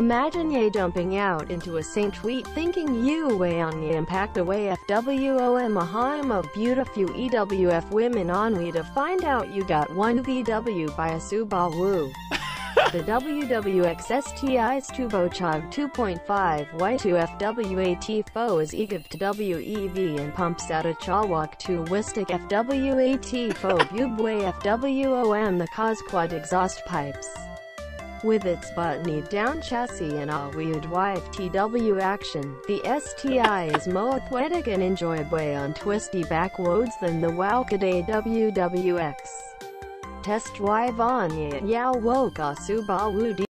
Imagine you dumping out into a St. Tweet thinking you weigh on the impact away FWOM a home of beautiful EWF women ennui to find out you got one VW by a Subaru. The WWXSTI's Tubochog 2.5Y2FWAT foe is egiv to WEV and pumps out a Chawak 2 Wistic FWAT foe Bubway FWOM the cause quad exhaust pipes. With its butt-knee-down chassis and all-wheeled YFTW action, the STI is more athletic and enjoyable on twisty back roads than the Wowkaday WWX. Test drive on Yao Woka Subaru